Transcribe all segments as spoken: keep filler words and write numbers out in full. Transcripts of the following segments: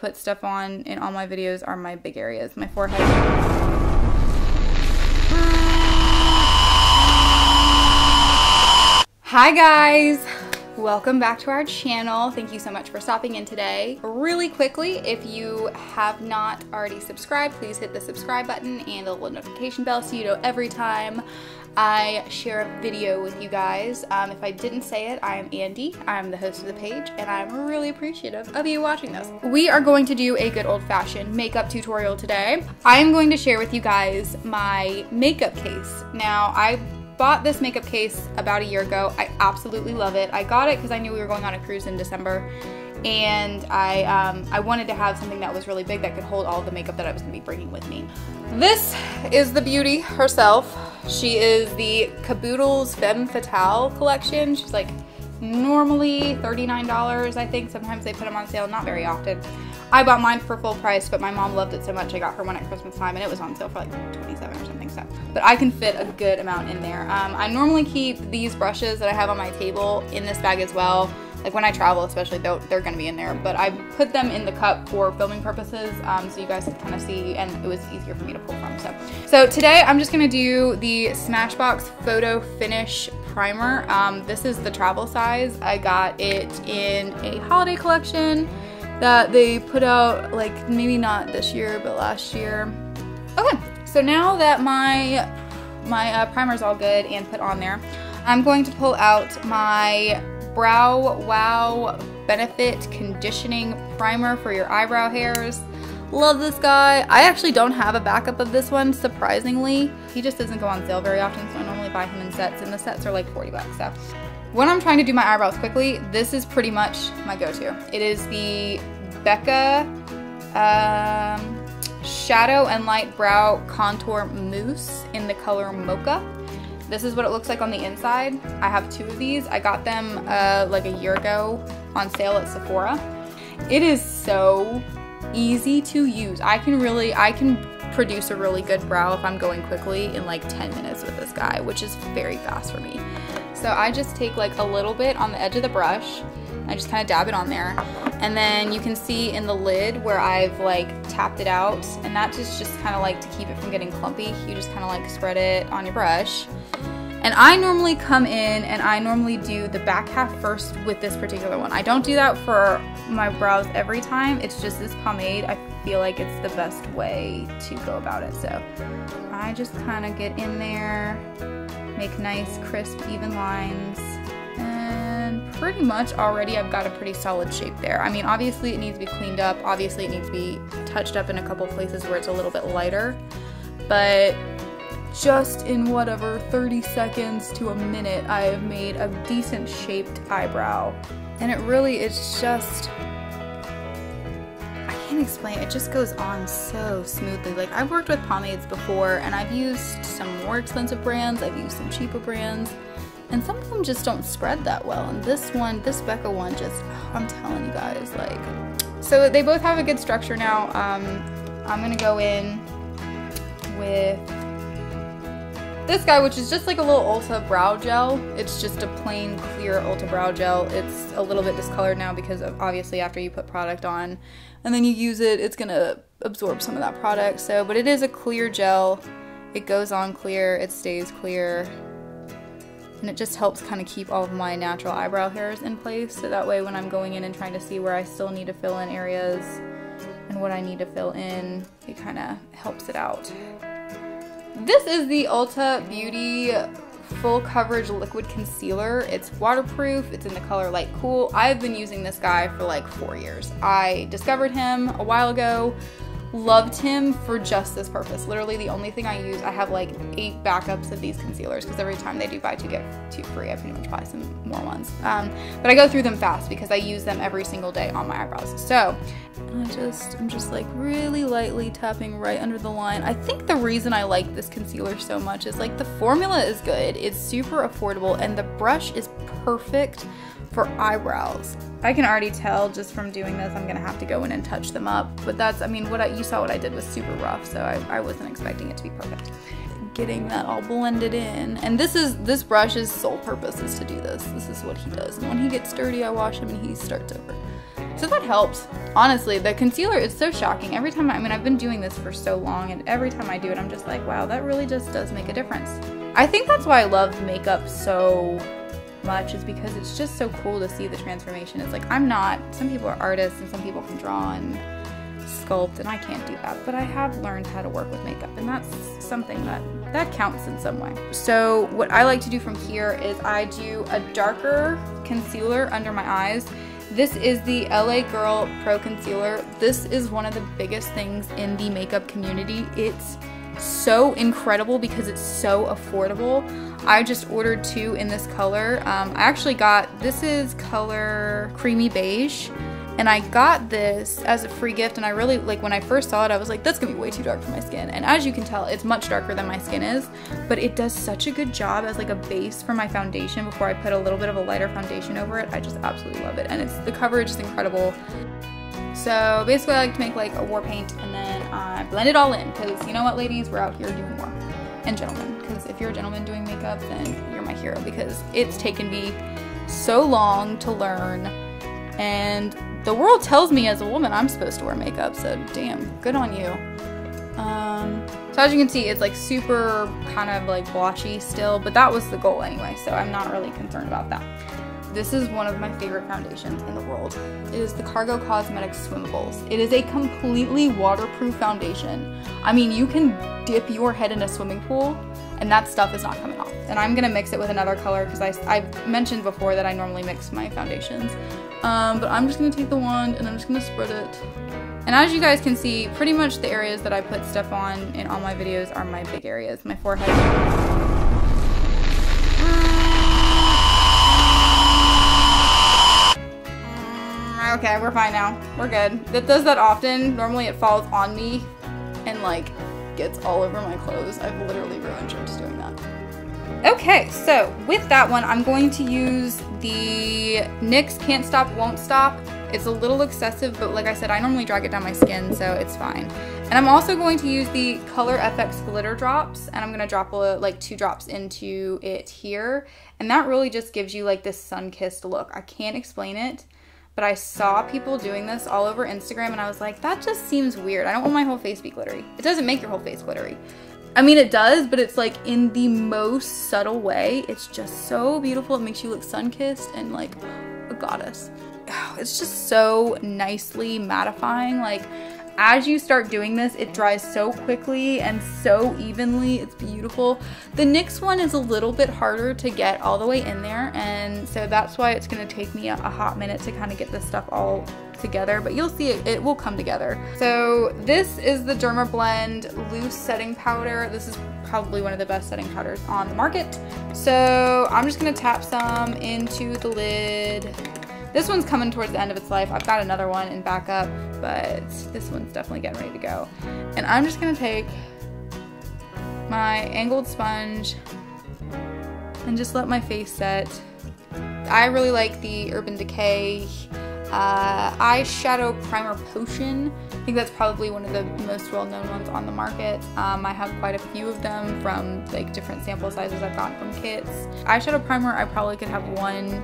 put stuff on in all my videos are my big areas. My forehead. Hi guys! Welcome back to our channel. Thank you so much for stopping in today. Really quickly, if you have not already subscribed, please hit the subscribe button and the little notification bell so you know every time I share a video with you guys. Um, if I didn't say it, I'm Andy. I'm the host of the page and I'm really appreciative of you watching this. We are going to do a good old-fashioned makeup tutorial today. I'm going to share with you guys my makeup case. Now, I bought this makeup case about a year ago. I absolutely love it. I got it because I knew we were going on a cruise in December, and I um, I wanted to have something that was really big that could hold all the makeup that I was going to be bringing with me. This is the beauty herself. She is the Caboodles Femme Fatale collection. She's like normally thirty-nine dollars, I think. Sometimes they put them on sale, not very often. I bought mine for full price, but my mom loved it so much I got her one at Christmas time, and it was on sale for like twenty-seven or something, so. But I can fit a good amount in there. Um, I normally keep these brushes that I have on my table in this bag as well. Like when I travel especially, they're, they're gonna be in there, but I put them in the cup for filming purposes, um, so you guys can kind of see, and it was easier for me to pull from, so. So today I'm just gonna do the Smashbox Photo Finish Primer. Um, this is the travel size. I got it in a holiday collection that they put out, like maybe not this year, but last year. Okay, so now that my, my uh, primer's all good and put on there, I'm going to pull out my Brow Wow Benefit Conditioning Primer for your eyebrow hairs. Love this guy. I actually don't have a backup of this one, surprisingly. He just doesn't go on sale very often, so I normally buy him in sets, and the sets are like forty bucks, so. When I'm trying to do my eyebrows quickly, this is pretty much my go-to. It is the Becca um, Shadow and Light Brow Contour Mousse in the color Mocha. This is what it looks like on the inside. I have two of these. I got them uh, like a year ago on sale at Sephora. It is so easy to use. I can really, I can produce a really good brow if I'm going quickly in like ten minutes with this guy, which is very fast for me. So I just take like a little bit on the edge of the brush, I just kind of dab it on there, and then you can see in the lid where I've like tapped it out, and that just just kind of like to keep it from getting clumpy. You just kind of like spread it on your brush, and I normally come in and I normally do the back half first with this particular one. I don't do that for my brows every time. It's just this pomade, I feel like it's the best way to go about it. So I just kind of get in there, make nice, crisp, even lines, and pretty much already I've got a pretty solid shape there. I mean, obviously it needs to be cleaned up, obviously it needs to be touched up in a couple places where it's a little bit lighter, but just in whatever thirty seconds to a minute, I have made a decent shaped eyebrow, and it really is just, I can't explain, it just goes on so smoothly. Like, I've worked with pomades before, and I've used some more expensive brands, I've used some cheaper brands, and some of them just don't spread that well, and this one, this Becca one just, oh, I'm telling you guys, like, so they both have a good structure now. um, I'm gonna go in with this guy, which is just like a little Ulta brow gel. It's just a plain clear Ulta brow gel. It's a little bit discolored now because of obviously after you put product on and then you use it, it's gonna absorb some of that product, so, but it is a clear gel. It goes on clear, it stays clear, and it just helps kind of keep all of my natural eyebrow hairs in place, so that way when I'm going in and trying to see where I still need to fill in areas and what I need to fill in, it kind of helps it out. This is the Ulta Beauty Full Coverage Liquid Concealer. It's waterproof, it's in the color Light Cool. I've been using this guy for like four years. I discovered him a while ago, loved him for just this purpose. Literally the only thing I use, I have like eight backups of these concealers because every time they do buy two, get two free, I pretty much buy some more ones. Um, but I go through them fast because I use them every single day on my eyebrows. So I just, I'm just like really lightly tapping right under the line. I think the reason I like this concealer so much is like the formula is good, it's super affordable, and the brush is perfect for eyebrows. I can already tell just from doing this I'm gonna have to go in and touch them up, but that's, I mean, what I, you saw what I did was super rough, so I, I wasn't expecting it to be perfect. Getting that all blended in, and this is, this brush's sole purpose is to do this. This is what he does, and when he gets dirty I wash him and he starts over. So that helps. honestly, the concealer is so shocking. Every time, I, I mean, I've been doing this for so long, and every time I do it, I'm just like, wow, that really just does make a difference. I think that's why I love makeup so much, is because it's just so cool to see the transformation. It's like, I'm not, some people are artists and some people can draw and sculpt, and I can't do that, but I have learned how to work with makeup, and that's something that that counts in some way. So what I like to do from here is I do a darker concealer under my eyes. This is the L A Girl Pro Concealer. This is one of the biggest things in the makeup community. It's so incredible because it's so affordable. I just ordered two in this color. Um, I actually got, this is color creamy beige, and I got this as a free gift, and I really, like, when I first saw it, I was like, that's gonna be way too dark for my skin. And as you can tell, it's much darker than my skin is, but it does such a good job as like a base for my foundation before I put a little bit of a lighter foundation over it. I just absolutely love it, and it's, the coverage is incredible. So basically, I like to make like a war paint, and then I blend it all in, because you know what, ladies, we're out here doing work, and gentlemen, because if you're a gentleman doing makeup, then you're my hero, because it's taken me so long to learn, and the world tells me as a woman I'm supposed to wear makeup, so damn, good on you. Um, so as you can see, it's like super kind of like blotchy still, but that was the goal anyway, so I'm not really concerned about that. This is one of my favorite foundations in the world. It is the Cargo Cosmetics Swimmables. It is a completely waterproof foundation. I mean, you can dip your head in a swimming pool and that stuff is not coming off. And I'm gonna mix it with another color, because I've mentioned before that I normally mix my foundations. Um, but I'm just gonna take the wand and I'm just gonna spread it. And as you guys can see, pretty much the areas that I put stuff on in all my videos are my big areas. My forehead. Okay, we're fine now. We're good. It does that often. Normally it falls on me and like gets all over my clothes. I've literally ruined shirts doing that. Okay, so with that one, I'm going to use the NYX Can't Stop, Won't Stop. It's a little excessive, but like I said, I normally drag it down my skin, so it's fine. And I'm also going to use the Color F X Glitter Drops, and I'm gonna drop a, like two drops into it here. And that really just gives you like this sun-kissed look. I can't explain it, but I saw people doing this all over Instagram, and I was like, that just seems weird. I don't want my whole face to be glittery. It doesn't make your whole face glittery. I mean, it does, but it's like in the most subtle way. It's just so beautiful. It makes you look sun-kissed and like a goddess. It's just so nicely mattifying. Like, as you start doing this, it dries so quickly and so evenly. It's beautiful. The NYX one is a little bit harder to get all the way in there, and so that's why it's gonna take me a, a hot minute to kind of get this stuff all together, but you'll see it, it will come together. So this is the Dermablend Loose Setting Powder. This is probably one of the best setting powders on the market. So I'm just gonna tap some into the lid. This one's coming towards the end of its life. I've got another one in backup, but this one's definitely getting ready to go. And I'm just gonna take my angled sponge and just let my face set. I really like the Urban Decay uh, eyeshadow primer potion. I think that's probably one of the most well-known ones on the market. Um, I have quite a few of them from like different sample sizes I've gotten from kits. Eyeshadow primer, I probably could have one,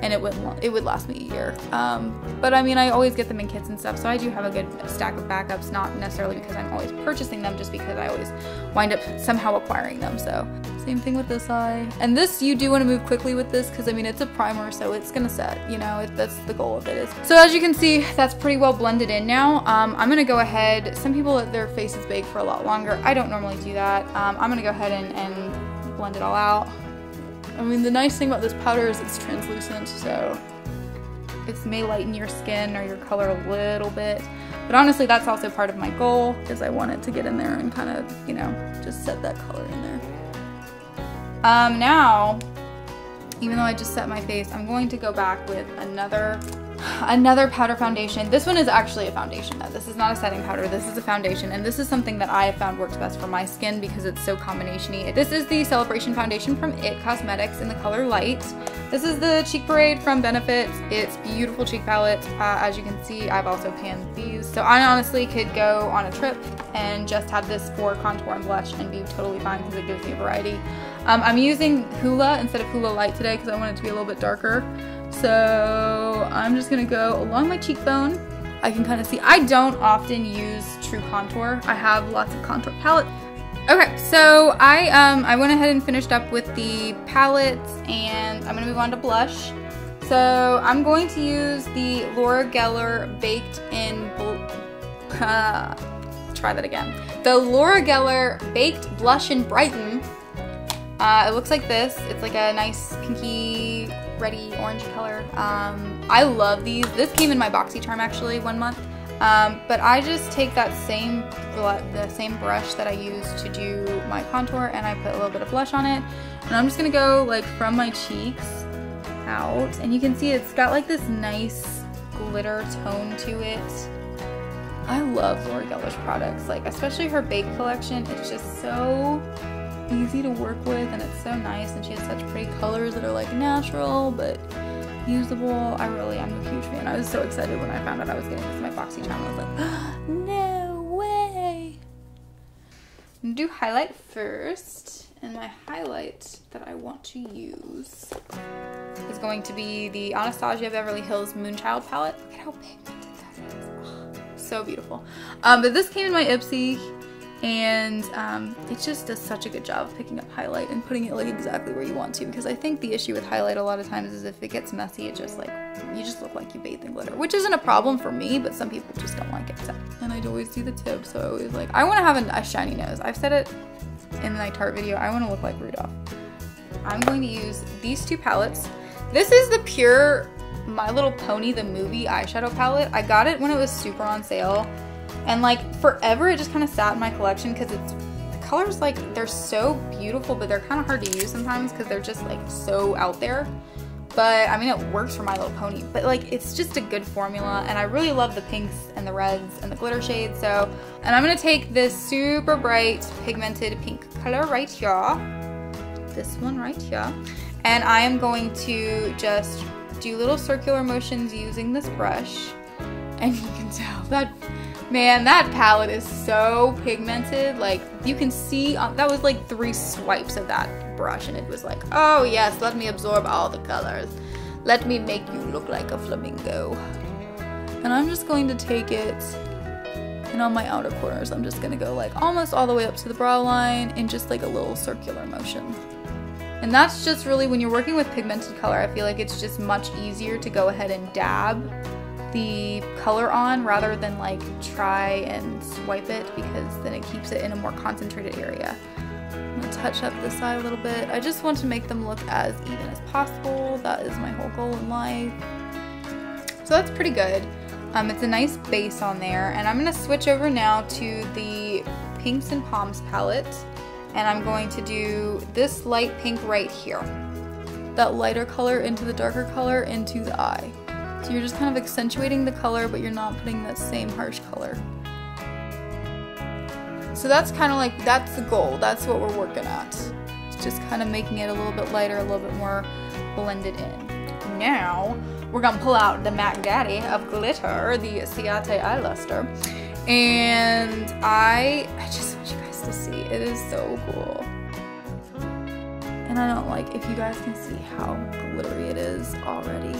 and it would it would last me a year. Um, but I mean, I always get them in kits and stuff, so I do have a good stack of backups, not necessarily because I'm always purchasing them, just because I always wind up somehow acquiring them, so. Same thing with this eye. And this, you do wanna move quickly with this, because I mean, it's a primer, so it's gonna set, you know, it, that's the goal of it is. So as you can see, that's pretty well blended in now. Um, I'm gonna go ahead, some people let their faces bake for a lot longer. I don't normally do that. Um, I'm gonna go ahead and, and blend it all out. I mean, the nice thing about this powder is it's translucent, so it may lighten your skin or your color a little bit. But honestly, that's also part of my goal, is I want it to get in there and kind of, you know, just set that color in there. Um, now, even though I just set my face, I'm going to go back with another, another powder foundation. This one is actually a foundation, though. This is not a setting powder. This is a foundation, and this is something that I have found works best for my skin because it's so combination-y. This is the Celebration Foundation from I T Cosmetics in the color Light. This is the Cheek Parade from Benefit. It's beautiful cheek palette. Uh, as you can see, I've also panned these. So I honestly could go on a trip and just have this for contour and blush and be totally fine because it gives me a variety. Um, I'm using Hoola instead of Hoola Light today because I want it to be a little bit darker. So I'm just gonna go along my cheekbone I can kind of see. I don't often use true contour. I have lots of contour palettes. Okay, so I um, I went ahead and finished up with the palettes, and I'm gonna move on to blush. So I'm going to use the Laura Geller Baked in Bl- uh, try that again. The Laura Geller Baked Blush in Brighton. Uh, it looks like this. It's like a nice pinky, reddy orange color. Um, I love these. This came in my Boxycharm actually one month. Um, but I just take that same the same brush that I use to do my contour, and I put a little bit of blush on it. And I'm just gonna go like from my cheeks out, and you can see it's got like this nice glitter tone to it. I love Laura Geller's products, like especially her Bake collection. It's just so easy to work with, and it's so nice, and she has such pretty colors that are like natural but usable. I really am a huge fan. I was so excited when I found out I was getting this in my Boxycharm. I was like, oh, no way. I'm gonna do highlight first, and my highlight that I want to use is going to be the Anastasia Beverly Hills Moonchild palette. Look at how pigmented that is. Oh, so beautiful. Um, but this came in my Ipsy, and um, it just does such a good job of picking up highlight and putting it like exactly where you want to, because I think the issue with highlight a lot of times is if it gets messy, it just like, you just look like you bathed in glitter, which isn't a problem for me, but some people just don't like it. So. And I'd always do the tip, so I always like, I want to have a, a shiny nose. I've said it in my Tarte video, I want to look like Rudolph. I'm going to use these two palettes. This is the Pure My Little Pony the Movie eyeshadow palette. I got it when it was super on sale. And like forever, it just kind of sat in my collection because it's, the colors like, they're so beautiful, but they're kind of hard to use sometimes because they're just like so out there. But I mean, it works for My Little Pony, but like it's just a good formula, and I really love the pinks and the reds and the glitter shades. So, and I'm gonna take this super bright pigmented pink color right here, this one right here, and I am going to just do little circular motions using this brush, and you can tell that. Man, that palette is so pigmented. Like, you can see, uh, that was like three swipes of that brush, and it was like, oh yes, let me absorb all the colors. Let me make you look like a flamingo. And I'm just going to take it, and on my outer corners, I'm just gonna go like almost all the way up to the brow line in just like a little circular motion. And that's just really, when you're working with pigmented color, I feel like it's just much easier to go ahead and dab the color on rather than like try and swipe it, because then it keeps it in a more concentrated area. I'm gonna touch up this side a little bit. I just want to make them look as even as possible. That is my whole goal in life. So that's pretty good. Um, it's a nice base on there, and I'm gonna switch over now to the Pinks and Palms palette, and I'm going to do this light pink right here. That lighter color into the darker color into the eye. So you're just kind of accentuating the color, but you're not putting that same harsh color. So that's kind of like, that's the goal. That's what we're working at. It's just kind of making it a little bit lighter, a little bit more blended in. Now, we're gonna pull out the Mac Daddy of glitter, the Ciate Eye Luster. And I, I just want you guys to see, it is so cool. And I don't like, if you guys can see how glittery it is already.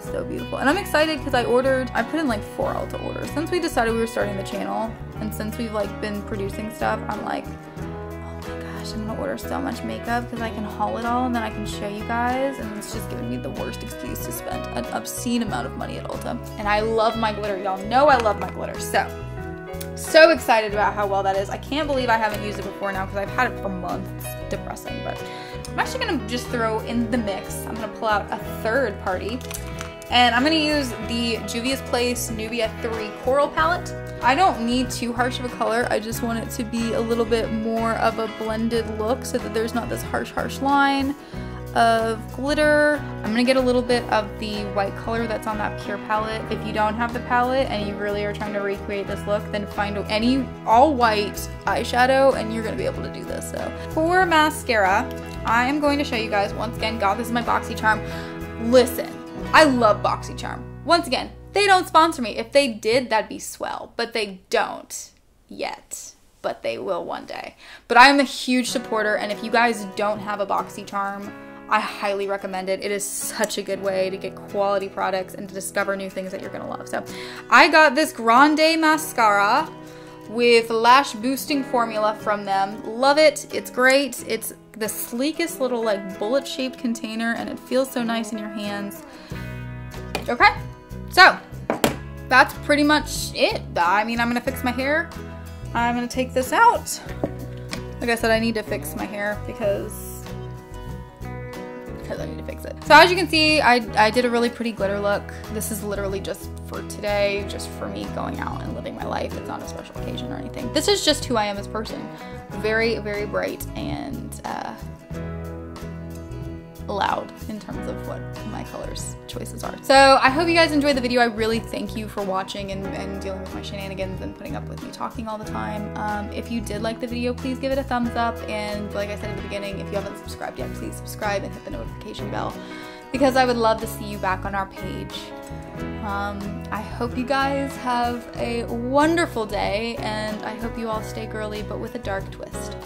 So beautiful. And I'm excited because I ordered, I put in like four Ulta orders. Since we decided we were starting the channel, and since we've like been producing stuff, I'm like, oh my gosh, I'm gonna order so much makeup because I can haul it all and then I can show you guys. And it's just giving me the worst excuse to spend an obscene amount of money at Ulta. And I love my glitter. Y'all know I love my glitter. So, so excited about how well that is. I can't believe I haven't used it before now because I've had it for months. It's depressing, but I'm actually gonna just throw in the mix. I'm gonna pull out a third party. And I'm gonna use the Juvia's Place Nubia three Coral palette. I don't need too harsh of a color, I just want it to be a little bit more of a blended look so that there's not this harsh, harsh line of glitter. I'm gonna get a little bit of the white color that's on that Pure palette. If you don't have the palette and you really are trying to recreate this look, then find any all white eyeshadow and you're gonna be able to do this, so. For mascara, I am going to show you guys, once again, God, this is my Boxycharm. Listen. I love Boxycharm. Once again, they don't sponsor me. If they did, that'd be swell, but they don't yet, but they will one day. But I am a huge supporter, and if you guys don't have a Boxycharm, I highly recommend it. It is such a good way to get quality products and to discover new things that you're gonna love. So I got this Grande Mascara with lash boosting formula from them. Love it, it's great. It's the sleekest little like bullet shaped container and it feels so nice in your hands. Okay, so that's pretty much it. I mean, I'm gonna fix my hair. I'm gonna take this out. Like I said, I need to fix my hair because, because I need to fix it. So as you can see, I, I did a really pretty glitter look. This is literally just for today, just for me going out and living my life. It's not a special occasion or anything. This is just who I am as a person. Very, very bright and uh, loud in terms of what my colors choices are. So I hope you guys enjoyed the video. I really thank you for watching and, and dealing with my shenanigans and putting up with me talking all the time. Um, if you did like the video, please give it a thumbs up. And like I said at the beginning, if you haven't subscribed yet, please subscribe and hit the notification bell because I would love to see you back on our page. Um, I hope you guys have a wonderful day and I hope you all stay girly but with a dark twist.